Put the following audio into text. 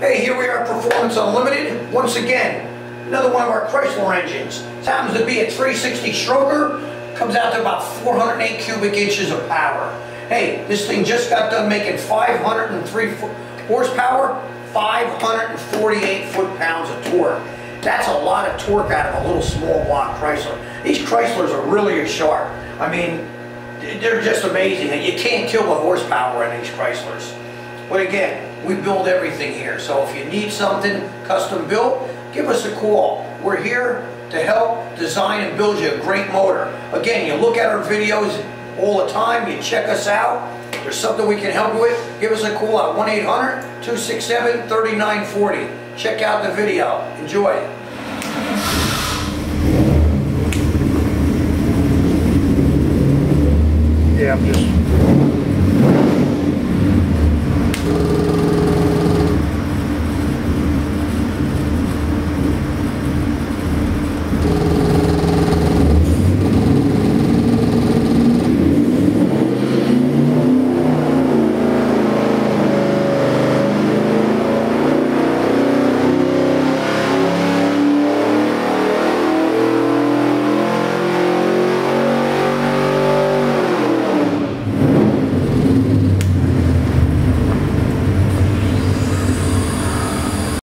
Hey, here we are at Performance Unlimited. Once again, another one of our Chrysler engines. This happens to be a 360 stroker. Comes out to about 408 cubic inches of power. Hey, this thing just got done making 503 horsepower, 548 foot-pounds of torque. That's a lot of torque out of a little small block Chrysler. These Chryslers are really sharp. I mean, they're just amazing. You can't kill the horsepower in these Chryslers. But again, we build everything here. So if you need something custom built, give us a call. We're here to help design and build you a great motor. Again, you look at our videos all the time. You check us out. If there's something we can help you with, give us a call at 1-800-267-3940. Check out the video. Enjoy it. Yeah, I'm just